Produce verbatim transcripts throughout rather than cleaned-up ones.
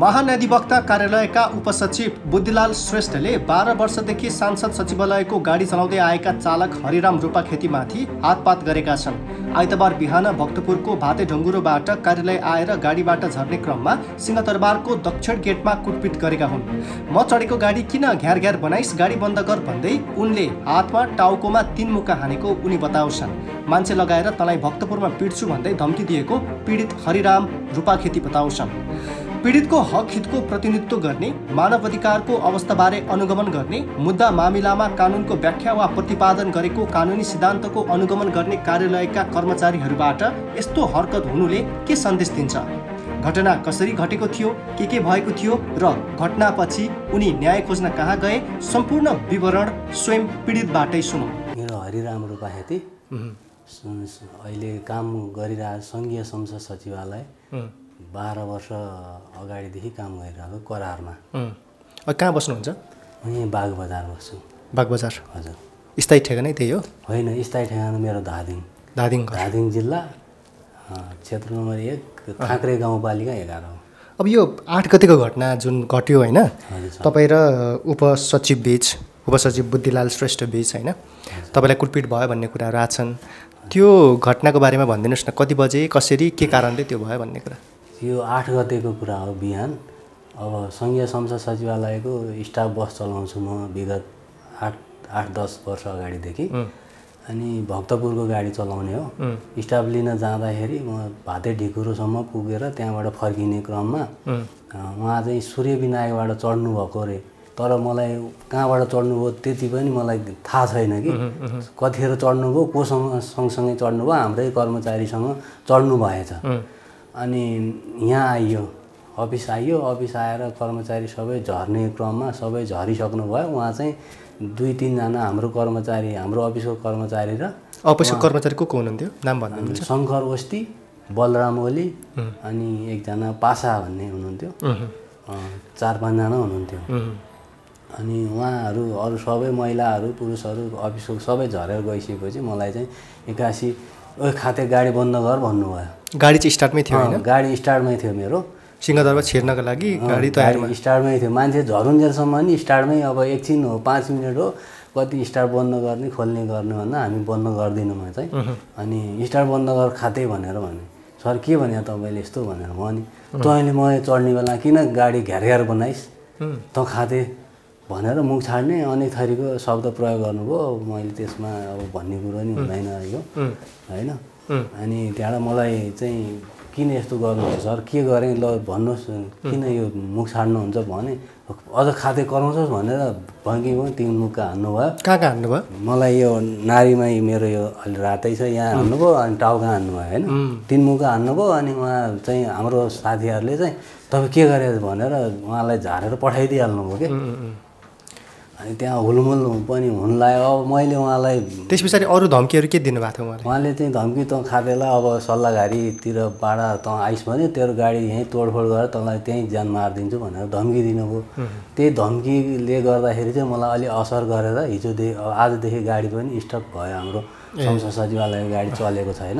महान्यायाधिवक्ता कार्यालयका उपसचिव बुद्धिलाल श्रेष्ठले बाह्र वर्षदेखि सांसद सचिवालयको गाडी चलाउँदै आएका चालक हरिराम रूपाखेतीमाथि हातपात गरेका छन्। आइतबार बिहान भक्तपुरको भाते ढुङ्गुरोबाट कार्यालय आएर गाडीबाट झर्ने क्रममा सिंहदरबारको दक्षिण गेटमा कुटपिट गरेका हुन्। म चढेको गाडी किन घ्यारघ्यार बनाइस, गाडी बन्द गर भन्दै उनले हातमा टाउकोमा तीन मुक्का हानेको उनी बताउँछन्। मान्छे लगाएर तलाई भक्तपुरमा पिट्छु भन्दै धम्की दिएको पीडित हरिराम रूपाखेती बताउँछन्। पीडित को हक हित को प्रतिनिधित्व गर्ने, मानवाधिकार को अवस्थाबारे अनुगमन गर्ने, मुद्दा मामिलामा कानूनको व्याख्या वा प्रतिपादन गरेको कानूनी सिद्धान्तको अनुगमन गर्ने कार्यालयका कर्मचारीहरूबाट यस्तो हरकत हुनुले के सन्देश दिन्छ? घटना कसरी घटेको थियो, के के भएको थियो र घटनापछि उनी न्याय खोज्न कहाँ गए, सम्पूर्ण विवरण स्वयं पीडितबाटै सुनौं। मेरो हरिराम रूपाखेती अहिले काम गरिरहेको संघीय संसद सचिवालय बाह्र वर्ष अगाडिदेखि काम गरिरहेको करारमा। कहाँ बस्नुहुन्छ? यहीँ बाग बजार बस्छु। बाग बजार? हजुर। स्थायी ठेगानै त्यही हो? होइन, स्थायी ठेगाना मेरो धादिङ। धादिङ धादिङ जिल्ला क्षेत्र नम्बर एक थाक्रे गाउँपालिका एघार हो। अब यो आठ गतेको घटना जुन घट्यो होइन, तपाईँ र उपसचिव बीच, उपसचिव बुद्धिलाल श्रेष्ठ बीच होइन, तपाईँलाई कुटपिट भयो भन्ने कुराहरू आछन्। त्यो घटनाको बारेमा भनिदिनुहोस् न, कति बजे, कसरी, के कारणले त्यो भयो भन्ने कुरा? यो आठ गतेको कुरा हो बिहान। अब संघीय संसद सचिवालयको स्टाफ बस चलाउँछु म विगत आठ आठ दस वर्ष अगाडिदेखि, अनि भक्तपुरको गाडी चलाउने हो। स्टाफ लिन जाँदाखेरि म भाते ढिकुरोसम्म पुगेर त्यहाँबाट फर्किने क्रममा उहाँ चाहिँ सूर्यविनायकबाट चढ्नुभएको अरे, तर मलाई कहाँबाट चढ्नुभयो त्यति पनि मलाई थाहा छैन कि कतिखेर चढ्नुभयो, कोसँग सँगसँगै चढ्नुभयो, हाम्रै कर्मचारीसँग चढ्नु भएछ। अनि यहाँ आइयो, अफिस आइयो, अफिस आएर कर्मचारी सबै झर्ने क्रममा सबै झरिसक्नुभयो। उहाँ चाहिँ दुई तिनजना हाम्रो कर्मचारी, हाम्रो अफिसको कर्मचारी र अफिसको कर्मचारी को को हुनुहुन्थ्यो नाम भन्नुहुन्छ? शङ्कर ओस्ती, बलराम ओली, अनि एकजना पासा भन्ने हुनुहुन्थ्यो, चार पाँचजना हुनुहुन्थ्यो। अनि उहाँहरू अरू सबै महिलाहरू पुरुषहरू अफिसको सबै झरेर गइसकेपछि मलाई चाहिँ एक्कासी ओइ खाते गाडी बन्द गर भन्नुभयो। गाडी चाहिँ स्टार्टमै थियो होइन? गाडी स्टार्टमै थियो मेरो। सिंहदरबार छिर्नको लागि गाडी तयारमा स्टार्टमै थियो। मान्छे झरुन्जेलसम्म नि स्टार्टमै, अब एकछिन हो, पाँच मिनट हो, कति स्टार्ट बन्द गर्ने खोल्ने गर्ने भन्दा हामी बन्द गर्दैनौँ म चाहिँ। अनि स्टार्ट बन्द गर खाते भनेर भने, सर के भने तपाईँले यस्तो भनेर भने, तैँले म चढ्ने बेला किन गाडी घ्यारघ्यार बनाइस् त खाते भनेर मुख छाड्ने अनेक थरीको शब्द प्रयोग गर्नुभयो। मैले त्यसमा अब भन्ने कुरो नि हुँदैन यो होइन। अनि त्यहाँबाट मलाई चाहिँ किन यस्तो गर्नुहुन्छ सर, के गरेँ ल भन्नुहोस्, किन यो मुख छाड्नुहुन्छ भने, अझ खाते कराउँछस् भनेर भङ्गी भयो। तिन मुखका हान्नुभयो। कहाँ कहाँ हान्नुभयो? मलाई यो नारीमा मेरो यो अलि रातै छ, यहाँ हान्नुभयो अनि टाउका हान्नुभयो होइन। तिन मुखका हान्नुभयो। अनि उहाँ चाहिँ हाम्रो साथीहरूले चाहिँ तपाईँ के गरे भनेर उहाँलाई झारेर पठाइदिइहाल्नुभयो कि। अनि त्यहाँ हुलमुल पनि हुन लाग्यो। अब मैले उहाँलाई त्यस पछाडि अरू धम्कीहरू के दिनुभएको थियो? उहाँले चाहिँ धम्की त खाँदैला, अब सल्लाहघारीतिरबाट त आइस भन्यो, तेरो गाडी यहीँ तोडफोड गरेर तँलाई त्यहीँ जान मारिदिन्छु भनेर धम्की दिनुभयो। त्यही धम्कीले गर्दाखेरि चाहिँ मलाई अलि असर गरेर हिजोदेखि आजदेखि गाडी पनि स्टप भयो। हाम्रो संसद सचिवालयको गाडी चलेको छैन,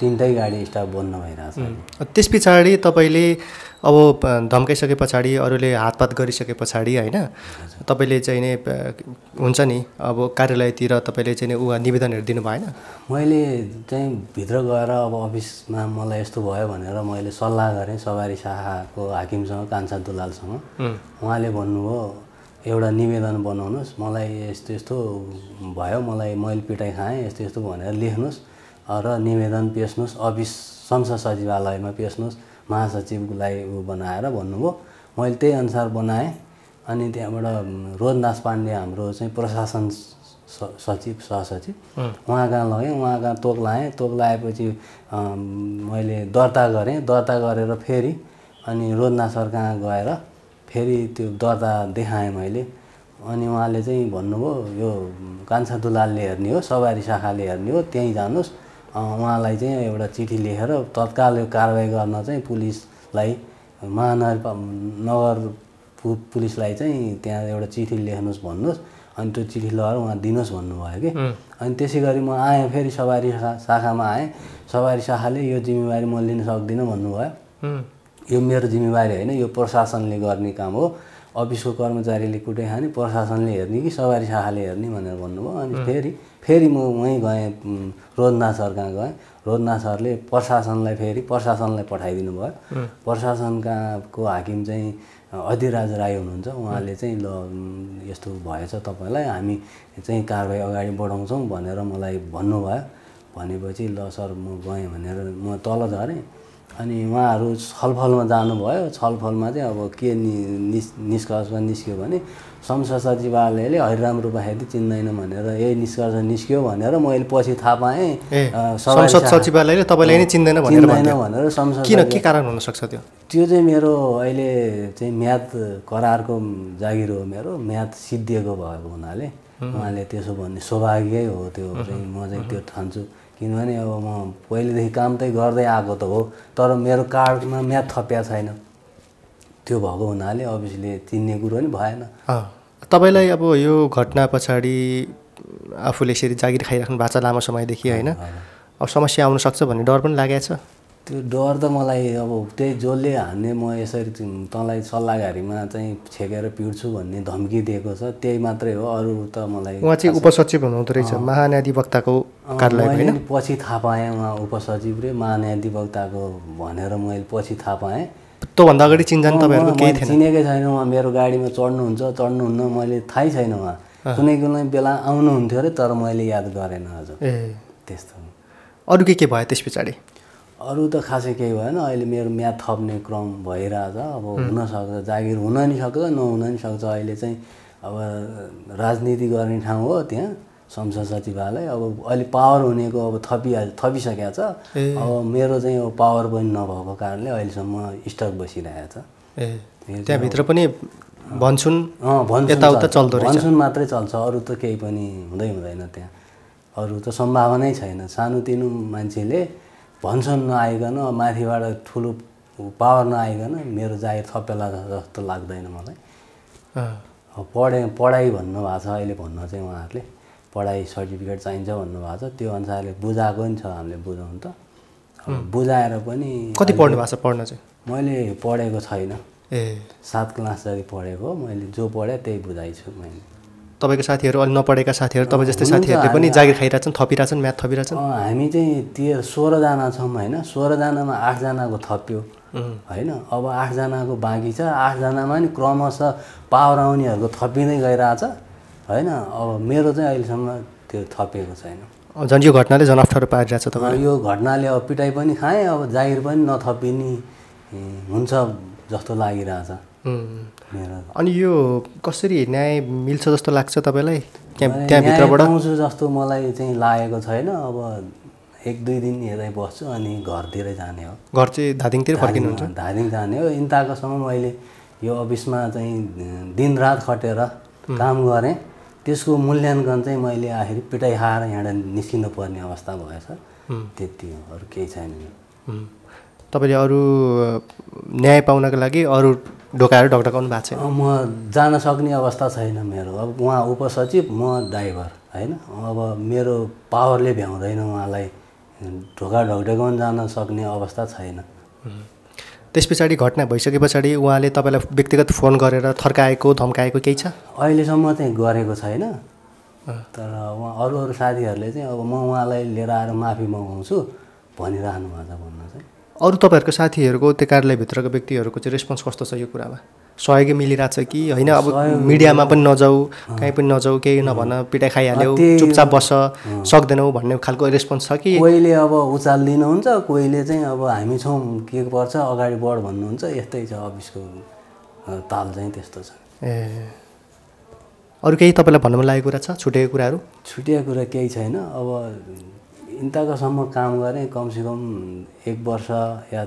तिनटै गाडी स्टाफ बन्न भइरहेको छ। त्यस पछाडि तपाईँले अब धम्काइसके पछाडि, अरूले हातपात गरिसके पछाडि होइन, तपाईँले चाहिँ नि हुन्छ नि अब कार्यालयतिर तपाईँले चाहिँ ऊ निवेदनहरू दिनु भएन? मैले चाहिँ भित्र गएर अब अफिसमा मलाई यस्तो भयो भनेर मैले सल्लाह गरेँ सवारी शाखाको हाकिमसँग, कान्छा दुलालसँग। उहाँले भन्नुभयो एउटा निवेदन बनाउनुहोस्, मलाई यस्तो यस्तो भयो, मलाई मैले पिटाइ खाएँ यस्तो यस्तो भनेर लेख्नुहोस् र निवेदन पेस्नुहोस्, अफिस संसद सचिवालयमा पेस्नुहोस्, महासचिवलाई ऊ बनाएर भन्नुभयो। मैले त्यही अनुसार बनाएँ। अनि त्यहाँबाट रोजनाथ पाण्डे हाम्रो चाहिँ प्रशासन सचिव सहसचिव, उहाँ कहाँ लगेँ, उहाँ कहाँ तोक लाएँ। तोक लगाएपछि मैले दर्ता गरेँ। दर्ता गरेर फेरि अनि रोजनाथ सर कहाँ गएर फेरि त्यो दर्ता देखाएँ मैले। अनि उहाँले चाहिँ भन्नुभयो यो कान्छा दुलालले हेर्ने हो, सवारी शाखाले हेर्ने हो, त्यहीँ जानुहोस्, उहाँलाई चाहिँ एउटा चिठी लेखेर तत्काल कारवाही गर्न चाहिँ पुलिसलाई, महानगर नगर पुलिसलाई चाहिँ त्यहाँ एउटा चिठी लेख्नुहोस् भन्नुहोस्। अनि त्यो चिठी लगाएर उहाँ दिनुहोस् भन्नुभयो कि। अनि त्यसै गरी म आएँ, फेरि सवारी शाखामा आएँ। सवारी शाखाले यो जिम्मेवारी म लिन सक्दिनँ भन्नुभयो। यो मेरो जिम्मेवारी हैन, यो प्रशासनले गर्ने काम हो। अफिसको कर्मचारीले कुटै हाने, प्रशासनले हेर्ने कि सवारी शाखाले हेर्ने भनेर भन्नुभयो। अनि फेरि फेरि म उहीँ गएँ, रोजनाथ सर कहाँ गएँ। रोजनाथ सरले प्रशासनलाई फेरि प्रशासनलाई पठाइदिनु भयो। प्रशासनका को हाकिम चाहिँ अधिराज राय हुनुहुन्छ। उहाँले चाहिँ ल यस्तो भएछ तपाईलाई, हामी चाहिँ कारबाही अगाडि बढाउँछौँ भनेर मलाई भन्नुभयो। भनेपछि ल सर म गएँ भनेर म तल झरेँ। अनि उहाँहरू छलफलमा जानुभयो। छलफलमा चाहिँ अब के निष्कर्षमा निस्क्यो भने संसद सचिवालयले हरिराम रूपाखेती चिन्दैन भनेर यही निष्कर्ष निस्क्यो भनेर मैले पछि थाहा पाएँ। संसद सचिवालयले तपाईँलाई नै चिन्दैन भनेर भन्दैन भनेर संसद किन, के कारण हुन सक्छ त्यो? त्यो चाहिँ मेरो अहिले चाहिँ म्याद करारको जागिर हो, मेरो म्याद सिद्धिएको भएको हुनाले उहाँले त्यसो भन्ने सौभाग्य हो। त्यो चाहिँ म चाहिँ त्यो ठान्छु, किनभने अब म पहिलेदेखि काम त गर्दै आएको त हो, तर मेरो कार्डमा म्याथ थपिया छैन। त्यो भएको हुनाले अफिसले चिन्ने कुरो नि भएन। तपाईलाई अब यो घटना पछाडि आफूले यसरी जागिर खाइराख्नु भएको छ लामो समयदेखि, होइन? अब समस्या आउन सक्छ भन्ने डर पनि लागेको छ? त्यो डर त मलाई अब त्यही जसले हान्ने म यसरी तँलाई सल्लाहघारीमा चाहिँ छेकेर पिट्छु भन्ने धम्की दिएको छ, त्यही मात्रै हो, अरू त मलाई। उहाँ चाहिँ उपसचिव हुनुहुँदो रहेछ महान्यायाधिवक्ताको कार्यालयमा, होइन? पछि थाहा पाएँ उहाँ उपसचिव रे महान्यायाधिवक्ताको भनेर मैले पछि थाहा पाएँ। त्योभन्दा अगाडि चिन्जान तपाईँहरूको केही थिएन? चिनेकै छैन। उहाँ मेरो गाडीमा चढ्नुहुन्छ चढ्नुहुन्न मैले थाहै छैन। उहाँ कुनै कुनै बेला आउनुहुन्थ्यो अरे, तर मैले याद गरेन अझ। ए त्यस्तो। अरू के के भयो त्यस पछाडि? अरू त खासै केही भएन। अहिले मेरो म्याद थप्ने क्रम भइरहेछ। अब हुनसक्छ जागिर हुन नि सक्छ, नहुन नि सक्छ। अहिले चाहिँ अब राजनीति गर्ने ठाउँ हो त्यहाँ संसद सचिवालय। अब अहिले पावर हुनेको अब थपि थपिसकेको छ। अब मेरो चाहिँ अब पावर पनि नभएको कारणले अहिलेसम्म स्टक बसिरहेको छ। त्यहाँभित्र पनि भन्छन् यताउता चल्दो रहेछ, भन्छन् मात्रै चल्छ, अरू त केही पनि हुँदै हुँदैन। त्यहाँ अरू त सम्भावनै छैन। सानोतिनो मान्छेले भन्छन् नआइकन, माथिबाट ठुलो पावर नआइकन मेरो जागिर थपेला जस्तो लाग्दैन मलाई। पढे पढाइ भन्नुभएको छ अहिले, भन्न चाहिँ उहाँहरूले पढाइ सर्टिफिकेट चाहिन्छ भन्नुभएको छ। त्यो अनुसारले बुझाएको नि छ हामीले बुझाउनु त। बुझाएर पनि कति पढ्नु भएको छ? पढ्न चाहिँ मैले पढेको छैन। ए सात क्लास जति पढेको, मैले जो पढेँ त्यही बुझाइछु मैले। तपाईको साथीहरु, अलि नपढेका साथीहरु, तपाई जस्तै साथीहरुले पनि जागिर खाइराछन्, थपिराछन्, म्याथ थपिराछन्। हामी चाहिँ तेह्र सोह्र जना छौँ, हैन? सोह्र जनामा आठ जनाको थप्यो, हैन? अब आठ जनाको बाँकी छ। आठ जनामा नि क्रमशः पावर आउनेहरुको थपिँदै गइराछ, हैन? अब मेरो चाहिँ अहिलेसम्म त्यो थपिएको छैन। झन् यो घटनाले झन् अप्ठ्यारो पारिराछ तपाईलाई? यो घटनाले अब पिटाइ पनि खाएँ, अब जागिर पनि नथपिनी हुन्छ जस्तो लागिराछ। अनि यो कसरी न्याय मिल्छ जस्तो लाग्छ तपाईँलाई? त्यहाँ त्यहाँभित्रबाट आउँछु जस्तो मलाई चाहिँ लागेको छैन। अब एक दुई दिन हेर्दै बस्छु अनि घरतिरै जाने हो। घर चाहिँ धादिङतिर फर्किनुहुन्छ? धादिङ जाने हो। इन्ताकोसम्म मैले यो अफिसमा चाहिँ दिनरात खटेर काम गरेँ। त्यसको मूल्याङ्कन चाहिँ मैले आखिर पिटाइ खाएर यहाँबाट निस्किनु पर्ने अवस्था भएछ। त्यति हो, अरू केही छैन। तपाईँले अरू न्याय पाउनको लागि अरू ढोकाएर ढकढकाउनु भएको छैन? म जान सक्ने अवस्था छैन मेरो। अब उहाँ उपसचिव, म ड्राइभर, होइन? अब मेरो पावरले भ्याउँदैन उहाँलाई ढोका ढकढकाउनु जान सक्ने अवस्था छैन। त्यस पछाडि घटना भइसके पछाडि उहाँले तपाईँलाई व्यक्तिगत फोन गरेर थर्काएको धम्काएको केही छ? अहिलेसम्म चाहिँ गरेको छैन। तर उहाँ अरू अरू साथीहरूले चाहिँ अब म उहाँलाई लिएर आएर माफी मगाउँछु भनिरहनु भएको छ। भन्न चाहिँ अरू तपाईँहरूको साथीहरूको त्यो कार्यालयभित्रको व्यक्तिहरूको चाहिँ रेस्पोन्स कस्तो छ यो कुरामा? सहयोगी मिलिरहेछ कि होइन? अब मिडियामा पनि नजाऊ, कहीँ पनि नजाऊ, केही नभन, पिटाइ खाइहाल्यौ, चुपचाप बस्छ, सक्दैनौ भन्ने खालको रेस्पोन्स छ कि? कोहीले अब उचालिदिनुहुन्छ, कोहीले चाहिँ अब हामी छौँ, के पर्छ, अगाडि बढ भन्नुहुन्छ। यस्तै छ अफिसको ताल चाहिँ, त्यस्तो छ। ए अरू केही तपाईँलाई भन्नु मन लागेको कुरा छ? छुटेको कुराहरू? छुटेको कुरा केही छैन। अब इन्ताकोसम्म काम गरेँ, कमसेकम एक वर्ष या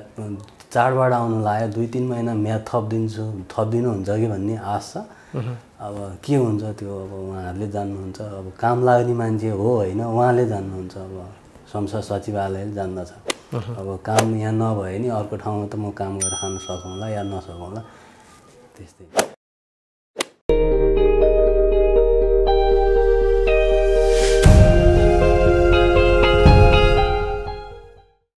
चाडबाड आउनु लाग्यो, दुई तिन महिना म्याद थपिदिन्छु थपिदिनुहुन्छ कि भन्ने आश छ। अब के हुन्छ त्यो अब उहाँहरूले जान्नुहुन्छ। अब काम लाग्ने मान्छे हो, होइन? उहाँले जान्नुहुन्छ। अब संसद सचिवालयले जान्दछ। अब काम यहाँ नभए नि अर्को ठाउँमा त म काम गरेर खान सकौँला या नसकौँला, त्यस्तै।